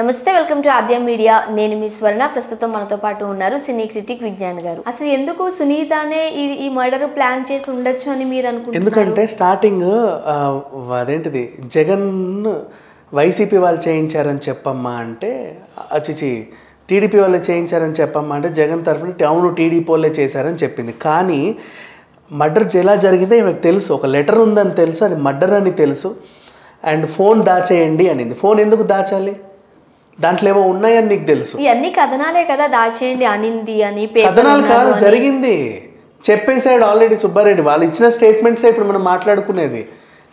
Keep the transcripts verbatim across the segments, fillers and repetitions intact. నమస్తే welcome to Aadya media నేను మీ స్వర్ణ ప్రస్తుతం మనతో పాటు ఉన్నారు సినీ క్రిటిక్ విజ్ఞాన్ గారు అసలు ఎందుకు సునీతనే ఈ మర్డర్ ప్లాన్ చేసి ఉండొచ్చు అని మీరు అనుకుంటున్నారు ఎందుకంటే స్టార్టింగ్ అదేంటిది జగన్ వైసీపీ వాళ్ళు చేయించారని చెప్పమ్మా అంటే అచిచి టీడీపీ వాళ్ళు చేయించారని చెప్పమ్మా అంటే జగన్ తరఫున టౌన్ టీడీపీ వాళ్ళే చేశారని చెప్పింది కానీ మర్డర్ ఎలా జరిగిందో ఈమెకు తెలుసు ఒక లెటర్ ఉందని తెలుసు అది మర్డర్ అని తెలుసు అండ్ ఫోన్ దాచేయండి అనింది ఫోన్ ఎందుకు దాచాలి దాంట్లో ఏమో ఉన్నాయని నీకు తెలుసు ఇవన్నీ కథనాలే కదా దాచేయండి అనింది అని కథనాలు కాదు జరిగింది చెప్పేశాడు ఆల్రెడీ సుబ్బారెడ్డి వాళ్ళు ఇచ్చిన స్టేట్మెంట్సే ఇప్పుడు మనం మాట్లాడుకునేది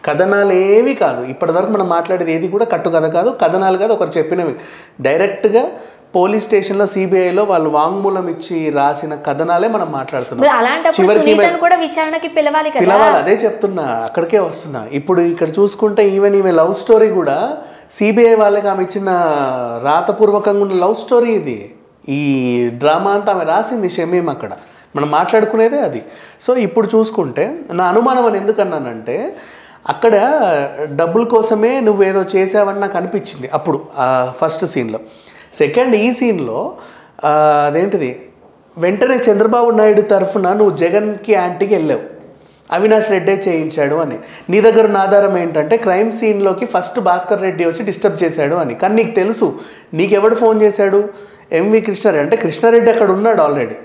కథనాలు ఏవి కాదు ఇప్పటివరకు మనం మాట్లాడేది ఏది కూడా కట్టు కథ కాదు కథనాలు కాదు ఒకరు చెప్పినవి డైరెక్ట్గా పోలీస్ స్టేషన్లో సిబిఐలో వాళ్ళు వాంగ్మూలం ఇచ్చి రాసిన కథనాలే మనం మాట్లాడుతున్నాం పిలవాలి అదే చెప్తున్నా అక్కడికే వస్తున్నా ఇప్పుడు ఇక్కడ చూసుకుంటే ఈవెన్ ఈమె లవ్ స్టోరీ కూడా సిబిఐ వాళ్ళకి ఆమె ఇచ్చిన రాతపూర్వకంగా ఉన్న లవ్ స్టోరీ ఇది ఈ డ్రామా అంతా ఆమె రాసింది షమీం అక్కడ మనం మాట్లాడుకునేదే అది సో ఇప్పుడు చూసుకుంటే నా అనుమానం అని ఎందుకన్నానంటే అక్కడ డబ్బుల కోసమే నువ్వేదో చేసావని నాకు అనిపించింది అప్పుడు ఫస్ట్ సీన్లో సెకండ్ ఈ సీన్లో అదేంటిది వెంటనే చంద్రబాబు నాయుడు తరఫున నువ్వు జగన్కి యాంటీకి వెళ్ళావు అవినాష్ రెడ్డే చేయించాడు అని నీ దగ్గర ఉన్న ఆధారం ఏంటంటే క్రైమ్ సీన్లోకి ఫస్ట్ భాస్కర్ రెడ్డి వచ్చి డిస్టర్బ్ చేశాడు అని కానీ నీకు తెలుసు నీకెవడు ఫోన్ చేశాడు ఎంవి కృష్ణారెడ్డి అంటే కృష్ణారెడ్డి అక్కడ ఉన్నాడు ఆల్రెడీ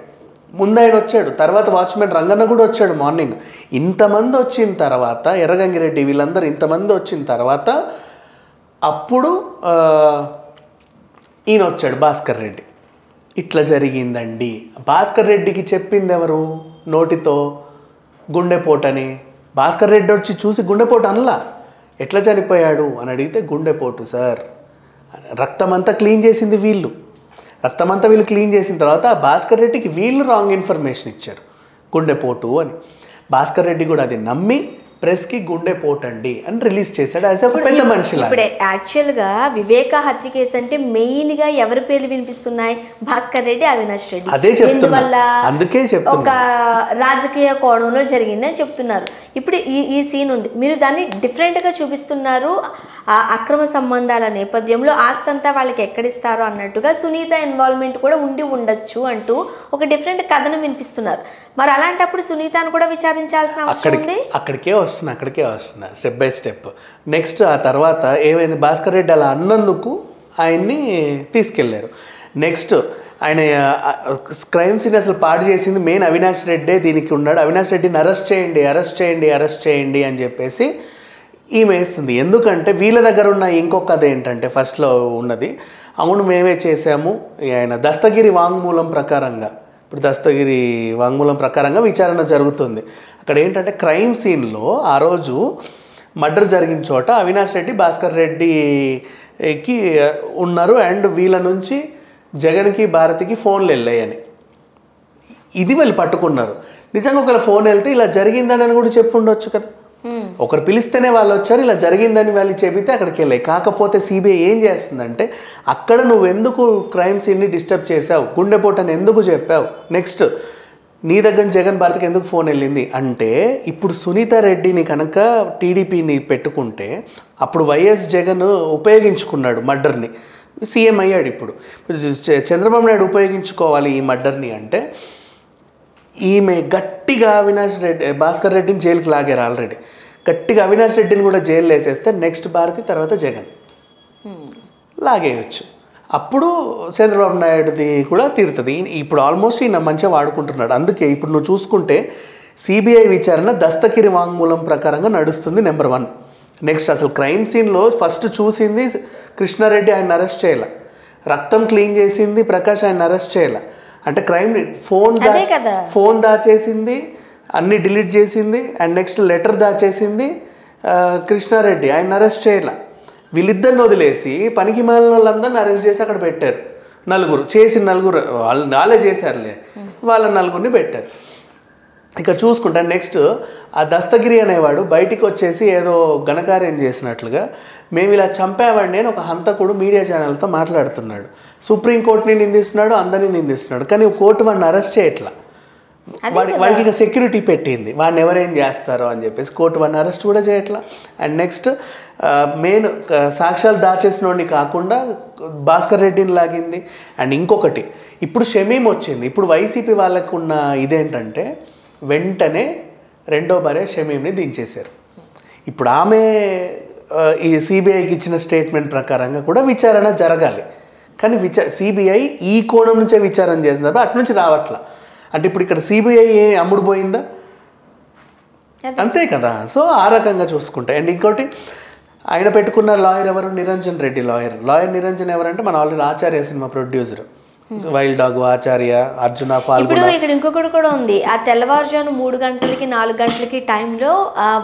ముందు ఆయన వచ్చాడు తర్వాత వాచ్మెన్ రంగన్న కూడా వచ్చాడు మార్నింగ్ ఇంతమంది వచ్చిన తర్వాత ఎర్రగంగిరెడ్డి వీళ్ళందరూ ఇంతమంది వచ్చిన తర్వాత అప్పుడు ఈయన వచ్చాడు భాస్కర్ రెడ్డి ఇట్లా జరిగిందండి భాస్కర్ రెడ్డికి చెప్పింది ఎవరు నోటితో గుండెపోటని భాస్కర్ రెడ్డి వచ్చి చూసి గుండెపోటు అనలా ఎట్లా చనిపోయాడు అని అడిగితే గుండెపోటు సార్ రక్తమంతా క్లీన్ చేసింది వీళ్ళు రక్తమంతా వీళ్ళు క్లీన్ చేసిన తర్వాత భాస్కర్ రెడ్డికి వీళ్ళు రాంగ్ ఇన్ఫర్మేషన్ ఇచ్చారు గుండెపోటు అని భాస్కర్ రెడ్డి కూడా అది నమ్మి ప్రెస్కి గుండె పోటండి అని రిలీజ్ చేశాడు యాజ్ ఒక పెద్ద మనిషి. ఇప్పుడు యాక్చువల్గా వివేక హత్య కేసు అంటే మెయిన్ గా ఎవరి పేర్లు వినిపిస్తున్నాయి భాస్కర్ రెడ్డి అవినాష్ రెడ్డి అదే చెప్తున్నా అందుకే చెప్తున్నా ఒక రాజకీయ కోణంలో జరిగిందని చెప్తున్నారు. ఇప్పుడు ఈ ఈ సీన్ ఉంది మీరు దాన్ని డిఫరెంట్ గా చూపిస్తున్నారు అక్రమ సంబంధాల నేపథ్యంలో ఆస్తంతా వాళ్ళకి ఎక్కడిస్తారో అన్నట్టుగా సునీత ఇన్వాల్వ్మెంట్ కూడా ఉండి ఉండొచ్చు అంటూ ఒక డిఫరెంట్ కథను వినిపిస్తున్నారు. మరి అలాంటప్పుడు సునీతను కూడా విచారించాల్సిన అవసరం ఉంది అక్కడికే వస్తున్నా అక్కడికే వస్తున్నా స్టెప్ బై స్టెప్ నెక్స్ట్ ఆ తర్వాత ఏమైంది భాస్కర్ రెడ్డి అలా అన్నందుకు ఆయన్ని తీసుకెళ్లారు నెక్స్ట్ ఆయన క్రైమ్ సీన్ అసలు పాడు చేసింది మెయిన్ అవినాష్ రెడ్డే దీనికి ఉన్నాడు అవినాష్ రెడ్డిని అరెస్ట్ చేయండి అరెస్ట్ చేయండి అరెస్ట్ చేయండి అని చెప్పేసి ఈమె వేస్తుంది ఎందుకంటే వీళ్ళ దగ్గర ఉన్న ఇంకొక కథ ఏంటంటే ఫస్ట్లో ఉన్నది అవును మేమే చేసాము ఆయన దస్తగిరి వాంగ్మూలం ప్రకారంగా ఇప్పుడు దస్తగిరి వాంగ్మూలం ప్రకారంగా విచారణ జరుగుతుంది అక్కడ ఏంటంటే క్రైమ్ సీన్లో ఆ రోజు మర్డర్ జరిగిన చోట అవినాష్ రెడ్డి భాస్కర్ రెడ్డికి ఉన్నారు అండ్ వీళ్ళ నుంచి జగన్కి భారతికి ఫోన్లు వెళ్ళాయని ఇది వీళ్ళు పట్టుకున్నారు నిజంగా ఒకవేళ ఫోన్ వెళ్తే ఇలా జరిగిందని అని కూడా చెప్పుండొచ్చు కదా ఒకరు పిలిస్తేనే వాళ్ళు వచ్చారు ఇలా జరిగిందని వాళ్ళు చెబితే అక్కడికి వెళ్ళాయి కాకపోతే సిబిఐ ఏం చేస్తుందంటే అక్కడ నువ్వు ఎందుకు క్రైమ్ సీన్ని డిస్టర్బ్ చేసావు గుండెపోటని ఎందుకు చెప్పావు నెక్స్ట్ నీ దగ్గర జగన్ భారతికి ఎందుకు ఫోన్ వెళ్ళింది అంటే ఇప్పుడు సునీత రెడ్డిని కనుక టీడీపీని పెట్టుకుంటే అప్పుడు వైఎస్ జగన్ ఉపయోగించుకున్నాడు మర్డర్ని సీఎం అయ్యాడు ఇప్పుడు చంద్రబాబు నాయుడు ఉపయోగించుకోవాలి ఈ మర్డర్ని అంటే ఈమె గట్టిగా అవినాష్ రెడ్డి భాస్కర్ రెడ్డిని జైలుకి లాగారు ఆల్రెడీ గట్టిగా అవినాష్ రెడ్డిని కూడా జైలు వేసేస్తే నెక్స్ట్ భారతి తర్వాత జగన్ లాగేయచ్చు అప్పుడు చంద్రబాబు నాయుడుది కూడా తీరుతుంది ఇప్పుడు ఆల్మోస్ట్ ఈయన మంచిగా వాడుకుంటున్నాడు అందుకే ఇప్పుడు నువ్వు చూసుకుంటే సిబిఐ విచారణ దస్తగిరి వాంగ్మూలం ప్రకారంగా నడుస్తుంది నెంబర్ వన్ నెక్స్ట్ అసలు క్రైమ్ సీన్లో ఫస్ట్ చూసింది కృష్ణారెడ్డి ఆయన అరెస్ట్ చేయాల రక్తం క్లీన్ చేసింది ప్రకాష్ ఆయన అరెస్ట్ చేయాల అంటే క్రైమ్ ఫోన్ ఫోన్ దాచేసింది అన్ని డిలీట్ చేసింది అండ్ నెక్స్ట్ లెటర్ దాచేసింది కృష్ణారెడ్డి ఆయన అరెస్ట్ చేయాల వీళ్ళిద్దరిని వదిలేసి పనికి మాలిన వాళ్ళందరిని అరెస్ట్ చేసి అక్కడ పెట్టారు నలుగురు చేసి నలుగురు వాళ్ళు నాలే చేశారులే వాళ్ళ నలుగురిని పెట్టారు ఇక్కడ చూసుకుంటా నెక్స్ట్ ఆ దస్తగిరి అనేవాడు బయటికి వచ్చేసి ఏదో ఘనకార్యం చేసినట్లుగా మేము ఇలా చంపావండి అని ఒక హంతకుడు మీడియా ఛానల్తో మాట్లాడుతున్నాడు సుప్రీంకోర్టుని నిందిస్తున్నాడు అందరినీ నిందిస్తున్నాడు కానీ కోర్టు వాడిని అరెస్ట్ చేయట్లా వాడి వాడికి ఇక సెక్యూరిటీ పెట్టింది, వాడిని ఎవరేం చేస్తారో అని చెప్పేసి కోర్టు వాడిని అరెస్ట్ కూడా చేయట్లా. అండ్ నెక్స్ట్ మెయిన్ సాక్ష్యాలు దాచేసినోడిని కాకుండా భాస్కర్ రెడ్డిని లాగింది. అండ్ ఇంకొకటి ఇప్పుడు షమీం వచ్చింది. ఇప్పుడు వైసీపీ వాళ్ళకు ఉన్న ఇదేంటంటే వెంటనే రెండో భార్య షమీంని దించేశారు. ఇప్పుడు ఆమె ఈ సిబిఐకి ఇచ్చిన స్టేట్మెంట్ ప్రకారంగా కూడా విచారణ జరగాలి, కానీ విచార సిబిఐ ఈ కోణం నుంచే విచారణ చేసినారు, అటు నుంచి రావట్లా. అంటే ఇప్పుడు ఇక్కడ సిబిఐ అమ్ముడు పోయిందా, అంతే కదా. సో ఆ రకంగా చూసుకుంటాయి. అండ్ ఇంకోటి ఆయన పెట్టుకున్న లాయర్ ఎవరు, నిరంజన్ రెడ్డి లాయర్. లాయర్ నిరంజన్ ఎవరంటే మన already Acharya cinema producer, wild dog, Acharya, Arjuna Phalguna. ఇక్కడ ఇంకొకటి కూడా ఉంది, ఆ తెల్లవారుజాను మూడు గంటలకి నాలుగు గంటలకి టైంలో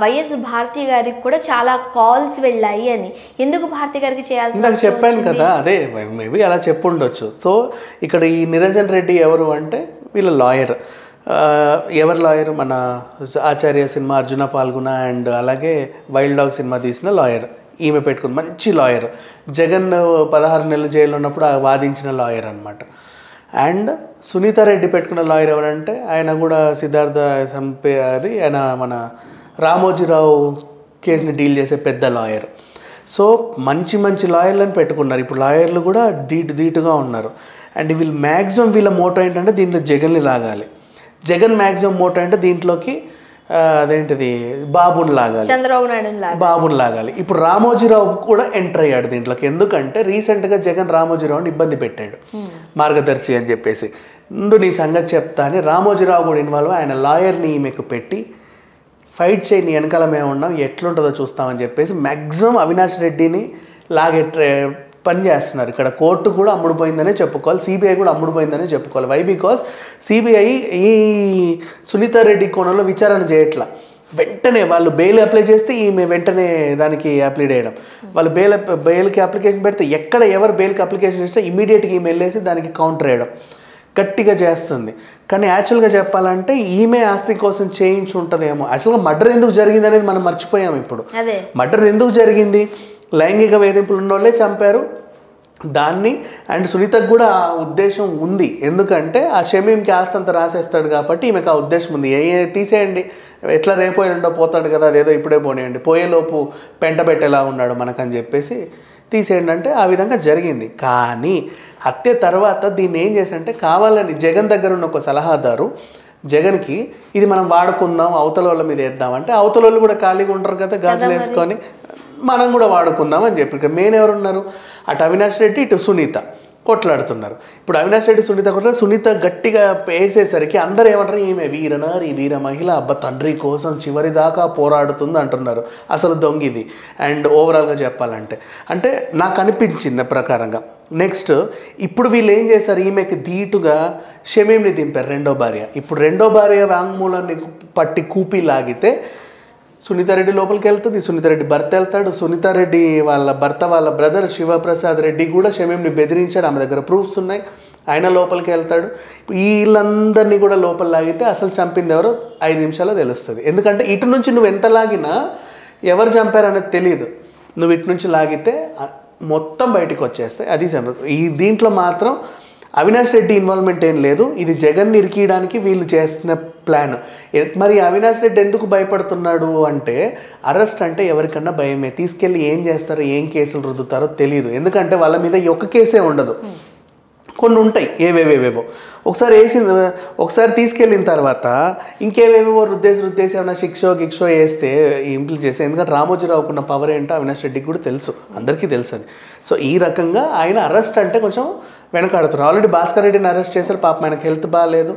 వైఎస్ భారతి గారికి కూడా చాలా కాల్స్ వెళ్ళాయి అని. ఎందుకు భారతి గారికి చేయాల్సి, నాకు చెప్పాను కదా, అదే మేబీ అలా చెప్పుండొచ్చు. సో ఇక్కడ ఈ నిరంజన్ రెడ్డి ఎవరు అంటే వీళ్ళ లాయర్. ఎవరు లాయర్, మన ఆచార్య సినిమా, అర్జున పాల్గొన అండ్ అలాగే వైల్డ్ డాగ్ సినిమా తీసిన లాయర్ ఈమె పెట్టుకుని, మంచి లాయర్. జగన్ పదహారు నెలలు జైల్లో ఉన్నప్పుడు వాదించిన లాయర్ అనమాట. అండ్ సునీత రెడ్డి పెట్టుకున్న లాయర్ ఎవరంటే ఆయన కూడా సిద్ధార్థ సంపేరి, ఆయన మన రామోజీరావు కేసుని డీల్ చేసే పెద్ద లాయర్. సో మంచి మంచి లాయర్లను పెట్టుకున్నారు. ఇప్పుడు లాయర్లు కూడా ధీటు ధీటుగా ఉన్నారు. అండ్ వీళ్ళు మ్యాక్సిమం వీళ్ళ మోటో ఏంటంటే దీంట్లో జగన్ని లాగాలి, జగన్ మ్యాక్సిమం మోటో అంటే దీంట్లోకి అదేంటిది బాబుని లాగాలి, చంద్రబాబు నాయుడు బాబుని లాగాలి. ఇప్పుడు రామోజీరావు కూడా ఎంటర్ అయ్యాడు దీంట్లోకి, ఎందుకంటే రీసెంట్గా జగన్ రామోజీరావుని ఇబ్బంది పెట్టాడు మార్గదర్శి అని చెప్పేసి. ముందు నీ సంగతి చెప్తా అని రామోజీరావు కూడా ఇన్వాల్వ్, ఆయన లాయర్ని ఈమెకు పెట్టి ఫైట్ చేయి, నీ వెనకాల మేము ఉన్నాం, ఎట్లుంటుందో చూస్తామని చెప్పేసి మ్యాక్సిమం అవినాష్ రెడ్డిని లాగే పని చేస్తున్నారు. ఇక్కడ కోర్టు కూడా అమ్ముడుపోయిందనే చెప్పుకోవాలి, సిబిఐ కూడా అమ్ముడుపోయిందనే చెప్పుకోవాలి. వై బికాస్ సిబిఐ ఈ సునీతా రెడ్డి కోణంలో విచారణ చేయట్లా. వెంటనే వాళ్ళు బెయిల్ అప్లై చేస్తే ఈమె వెంటనే దానికి అప్లై చేయడం, వాళ్ళు బెయిల్ బెయిల్కి అప్లికేషన్ పెడితే ఎక్కడ ఎవరు బెయిల్కి అప్లికేషన్ చేస్తే ఇమీడియట్గా ఈమె వెళ్ళేసి దానికి కౌంటర్ వేయడం గట్టిగా చేస్తుంది. కానీ యాక్చువల్గా చెప్పాలంటే ఈమె ఆస్తి కోసం చేయించి ఉంటుందేమో. యాక్చువల్గా మర్డర్ ఎందుకు జరిగింది అనేది మనం మర్చిపోయాము. ఇప్పుడు మర్డర్ ఎందుకు జరిగింది, లైంగిక వేధింపులు ఉన్న వాళ్ళే చంపారు దాన్ని. అండ్ సునీతకు కూడా ఆ ఉద్దేశం ఉంది, ఎందుకంటే ఆ షమీంకి ఆస్తంత రాసేస్తాడు కాబట్టి ఈమెకు ఆ ఉద్దేశం ఉంది. ఏ తీసేయండి, ఎట్లా రేపోయినండో పోతాడు కదా, అదేదో ఇప్పుడే పోనీయండి, పోయేలోపు పెంట పెట్టేలా ఉన్నాడు మనకని చెప్పేసి తీసేయండి అంటే ఆ విధంగా జరిగింది. కానీ హత్య తర్వాత దీన్ని ఏం చేశారంటే కావాలని జగన్ దగ్గర ఉన్న ఒక సలహాదారు జగన్కి ఇది మనం వాడుకుందాం అవతల వాళ్ళ మీద వేద్దామంటే అవతల వాళ్ళు కూడా ఖాళీగా ఉంటారు కదా గాజులు వేసుకొని, మనం కూడా వాడుకుందాం అని చెప్పి ఇక మెయిన్ ఎవరున్నారు, అటు అవినాష్ రెడ్డి ఇటు సునీత కొట్లాడుతున్నారు. ఇప్పుడు అవినాష్ రెడ్డి సునీత కొట్లాడు, సునీత గట్టిగా వేసేసరికి అందరూ ఏమంటారు, ఈమె వీరనారి వీర మహిళ, అబ్బ తండ్రి కోసం చివరి దాకా పోరాడుతుంది అంటున్నారు. అసలు దొంగిది. అండ్ ఓవరాల్గా చెప్పాలంటే అంటే నాకు అనిపించింది ప్రకారంగా. నెక్స్ట్ ఇప్పుడు వీళ్ళు ఏం చేశారు, ఈమెకి ధీటుగా షమీంని దింపారు రెండో భార్య. ఇప్పుడు రెండో భార్య వాంగ్మూలాన్ని పట్టి కూపి లాగితే సునీతారెడ్డి లోపలికి వెళ్తుంది, సునీతారెడ్డి భర్త వెళ్తాడు, సునీతారెడ్డి వాళ్ళ భర్త వాళ్ళ బ్రదర్ శివప్రసాద్ రెడ్డి కూడా షమీంని బెదిరించాడు, ఆమె దగ్గర ప్రూఫ్స్ ఉన్నాయి, ఆయన లోపలికి వెళ్తాడు. వీళ్ళందరినీ కూడా లోపల లాగితే అసలు చంపింది ఎవరో ఐదు నిమిషాల్లో తెలుస్తుంది. ఎందుకంటే ఇటు నుంచి నువ్వు ఎంత లాగినా ఎవరు చంపారనేది తెలియదు, నువ్వు ఇటు నుంచి లాగితే మొత్తం బయటకు వచ్చేస్తాయి. అది ఈ దీంట్లో మాత్రం అవినాష్ రెడ్డి ఇన్వాల్వ్మెంట్ ఏం లేదు, ఇది జగన్ ఇరికియడానికి వీళ్ళు చేసిన ప్లాన్. మరి అవినాష్ రెడ్డి ఎందుకు భయపడుతున్నాడు అంటే అరెస్ట్ అంటే ఎవరికన్నా భయమే, తీసుకెళ్ళి ఏం చేస్తారో ఏం కేసులు రుద్దుతారో తెలియదు. ఎందుకంటే వాళ్ళ మీద ఒక్క కేసే ఉండదు, కొన్ని ఉంటాయి ఏవేవేవేవో. ఒకసారి వేసి ఒకసారి తీసుకెళ్ళిన తర్వాత ఇంకేవేవేవో రుద్దేసి రుద్దేసి ఏమైనా శిక్షో గిక్షో వేస్తే ఇంప్లిట్ చేస్తే, ఎందుకంటే రామోజీరావుకు ఉన్న పవర్ ఏంటో అవినాష్ రెడ్డికి కూడా తెలుసు, అందరికీ తెలుసు అది. సో ఈ రకంగా ఆయన అరెస్ట్ అంటే కొంచెం వెనకాడుతున్నారు. ఆల్రెడీ భాస్కర్ రెడ్డిని అరెస్ట్ చేశారు, పాపం ఆయనకు హెల్త్ బాగాలేదు,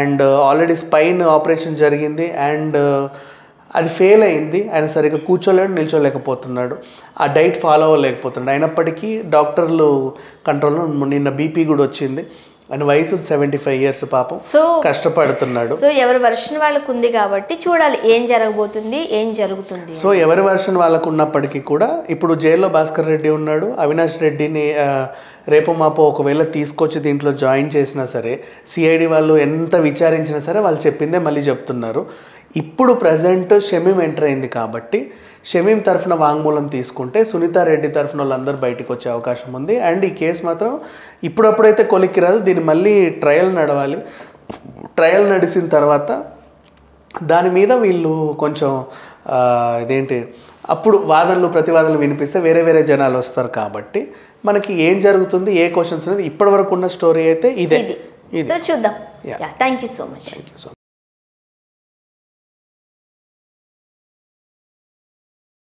అండ్ ఆల్రెడీ స్పైన్ ఆపరేషన్ జరిగింది, అండ్ అది ఫెయిల్ అయింది, ఆయన సరిగ్గా కూర్చోలేడు నిల్చోలేకపోతున్నాడు, ఆ డైట్ ఫాలో అవ్వలేకపోతున్నాడు. అయినప్పటికీ డాక్టర్లు కంట్రోల్లో, నిన్న బీపీ కూడా వచ్చింది, ఆయన వయసు సెవెంటీ ఫైవ్ ఇయర్స్ పాపం, సో కష్టపడుతున్నాడు. సో ఎవరి వర్షన్ వాళ్ళకు ఉంది కాబట్టి చూడాలి ఏం జరగబోతుంది, ఏం జరుగుతుంది. సో ఎవరి వర్షన్ వాళ్ళకు ఉన్నప్పటికీ కూడా ఇప్పుడు జైల్లో భాస్కర్ రెడ్డి ఉన్నాడు. అవినాష్ రెడ్డిని రేపు మాపో ఒకవేళ తీసుకొచ్చి దీంట్లో జాయిన్ చేసినా సరే సిఐడి వాళ్ళు ఎంత విచారించినా సరే వాళ్ళు చెప్పిందే మళ్ళీ చెప్తున్నారు. ఇప్పుడు ప్రజెంట్ షమీం ఎంటర్ అయింది కాబట్టి షమీం తరఫున వాంగ్మూలం తీసుకుంటే సునీతారెడ్డి తరఫున వాళ్ళందరూ బయటకు వచ్చే అవకాశం ఉంది. అండ్ ఈ కేసు మాత్రం ఇప్పుడప్పుడైతే కొలిక్కి రాదు, దీన్ని మళ్ళీ ట్రయల్ నడవాలి. ట్రయల్ నడిసిన తర్వాత దాని మీద వీళ్ళు కొంచెం ఇదేంటి అప్పుడు వాదనలు ప్రతివాదనలు వినిపిస్తే వేరే వేరే జనాలు వస్తారు కాబట్టి మనకి ఏం జరుగుతుంది ఏ క్వశ్చన్స్ అనేది ఇప్పటివరకు ఉన్న స్టోరీ అయితే ఇదే. సో చూద్దాం. Yeah thank you so much.